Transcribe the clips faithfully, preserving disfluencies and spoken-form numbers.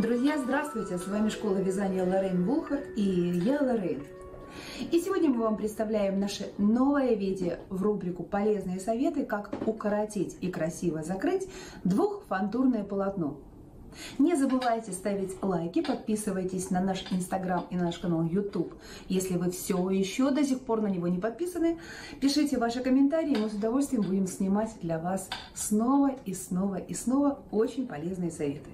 Друзья, здравствуйте! С вами школа вязания Лоррейн Woolheart и я Лоррейн. И сегодня мы вам представляем наше новое видео в рубрику «Полезные советы, как укоротить и красиво закрыть двухфантурное полотно». Не забывайте ставить лайки, подписывайтесь на наш Инстаграм и наш канал YouTube, если вы все еще до сих пор на него не подписаны. Пишите ваши комментарии, мы с удовольствием будем снимать для вас снова и снова и снова очень полезные советы.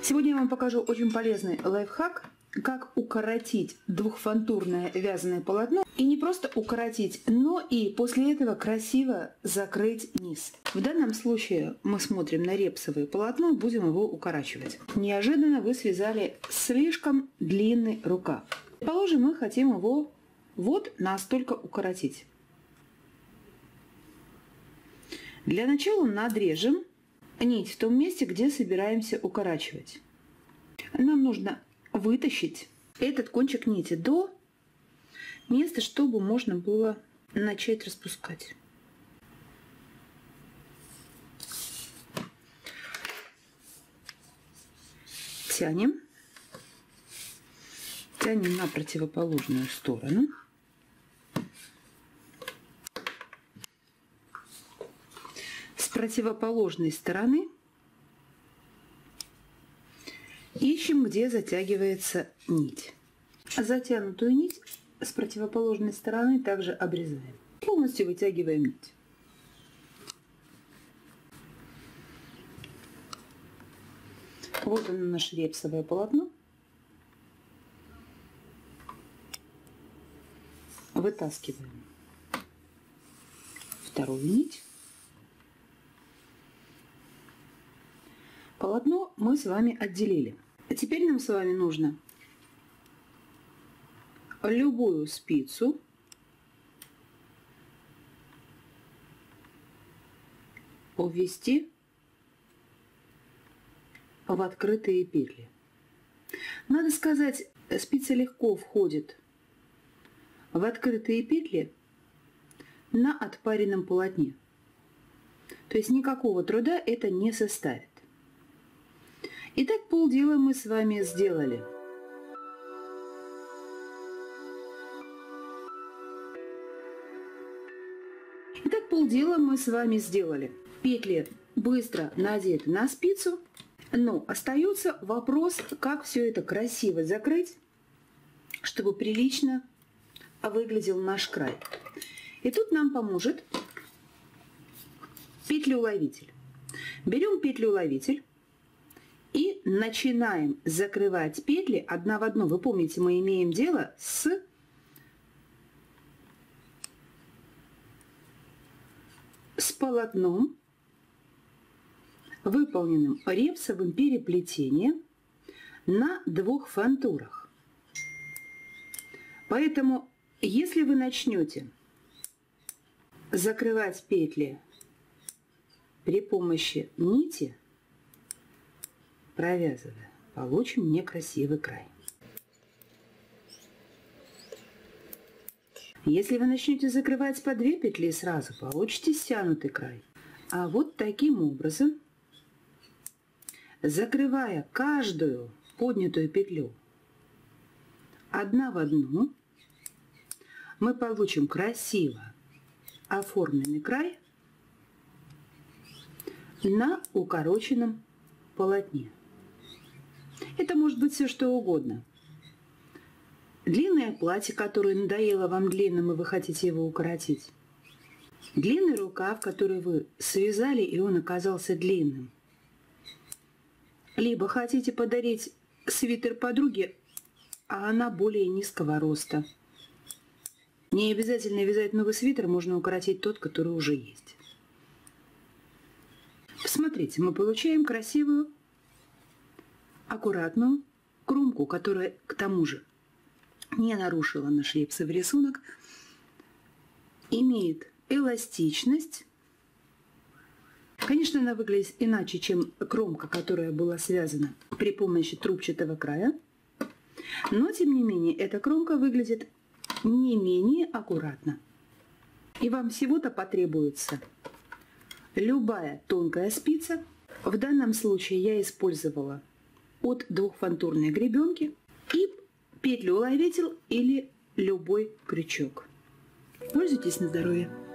Сегодня я вам покажу очень полезный лайфхак, как укоротить двухфантурное вязаное полотно. И не просто укоротить, но и после этого красиво закрыть низ. В данном случае мы смотрим на репсовое полотно и будем его укорачивать. Неожиданно вы связали слишком длинный рукав. Предположим, мы хотим его вот настолько укоротить. Для начала надрежем нить в том месте, где собираемся укорачивать. Нам нужно вытащить этот кончик нити до места, чтобы можно было начать распускать. Тянем. Тянем на противоположную сторону. С противоположной стороны ищем, где затягивается нить. Затянутую нить с противоположной стороны также обрезаем. Полностью вытягиваем нить. Вот оно, наше репсовое полотно. Вытаскиваем вторую нить. Полотно мы с вами отделили. А теперь нам с вами нужно любую спицу увести в открытые петли. Надо сказать, спица легко входит в открытые петли на отпаренном полотне. То есть никакого труда это не составит. Итак, полдела мы с вами сделали. Итак, полдела мы с вами сделали. Петли быстро надеты на спицу, но остается вопрос, как все это красиво закрыть, чтобы прилично выглядел наш край. И тут нам поможет петлеуловитель. Берем петлеуловитель. И начинаем закрывать петли одна в одну. Вы помните, мы имеем дело с с полотном, выполненным репсовым переплетением на двух фантурах. Поэтому, если вы начнете закрывать петли при помощи нити, провязывая, получим некрасивый край. Если вы начнете закрывать по две петли сразу, получите стянутый край. А вот таким образом, закрывая каждую поднятую петлю одна в одну, мы получим красиво оформленный край на укороченном полотне. Это может быть все что угодно. Длинное платье, которое надоело вам длинным, и вы хотите его укоротить. Длинный рукав, который вы связали, и он оказался длинным. Либо хотите подарить свитер подруге, а она более низкого роста. Не обязательно вязать новый свитер, можно укоротить тот, который уже есть. Посмотрите, мы получаем красивую аккуратную кромку, которая к тому же не нарушила наш репсовый рисунок, имеет эластичность. Конечно, она выглядит иначе, чем кромка, которая была связана при помощи трубчатого края, но тем не менее эта кромка выглядит не менее аккуратно. И вам всего-то потребуется любая тонкая спица В данном случае я использовала от двухфантурной гребенки и петлю-ловитель или любой крючок. Пользуйтесь на здоровье!